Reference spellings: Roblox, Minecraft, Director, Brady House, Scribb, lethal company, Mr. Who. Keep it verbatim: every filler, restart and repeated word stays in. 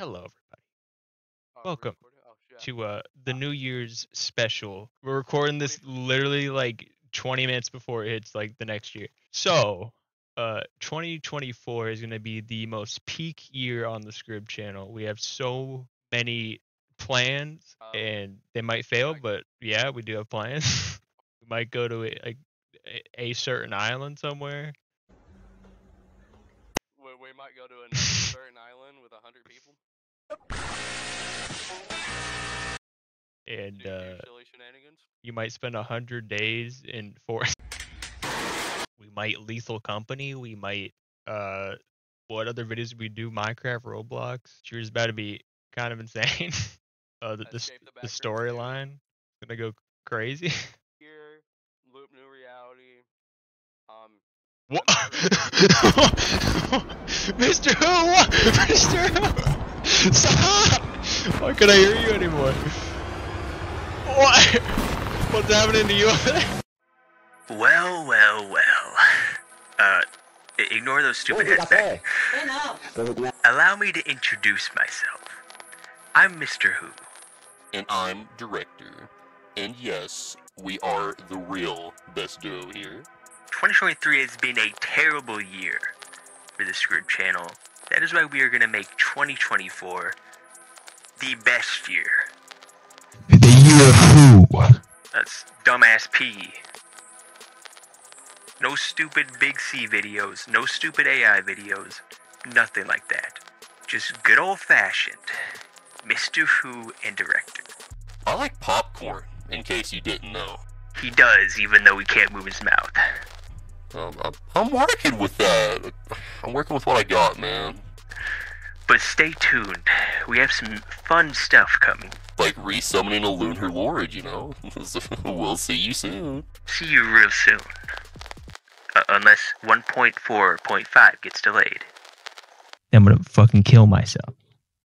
Hello, everybody. Oh, Welcome oh, yeah. to uh, the New Year's special. We're recording this literally like twenty minutes before it hits like the next year. So, uh, twenty twenty-four is going to be the most peak year on the Scribb channel. We have so many plans, um, and they might fail, but yeah, we do have plans. We might go to a, a, a certain island somewhere. We, we might go to a certain island with a hundred people. And uh, you might spend a hundred days in forest. We might lethal company. We might uh, what other videos we do? Minecraft, Roblox. Sure is about to be kind of insane. uh, the the, the, the storyline gonna go crazy. Here, loop new reality. Um. What? Mister Who? What? Mister Who? Stop! Why can't I hear you anymore? What? What's happening to you over there? Well, well, well. Uh, ignore those stupid headbands. Allow me to introduce myself. I'm Mister Who. And I'm Director. And yes, we are the real best duo here. twenty twenty-three has been a terrible year for the Scribb channel. That is why we are going to make twenty twenty-four the best year. The year of who? That's dumbass P. No stupid Big C videos, no stupid A I videos, nothing like that. Just good old-fashioned Mister Who and Director. I like popcorn, in case you didn't know. He does, even though he can't move his mouth. Um, I'm, I'm working with that. I'm working with what I got, man. But stay tuned. We have some fun stuff coming. Like resummoning a lunar lord, you know? We'll see you soon. See you real soon. Uh, unless one point four point five gets delayed. I'm gonna fucking kill myself.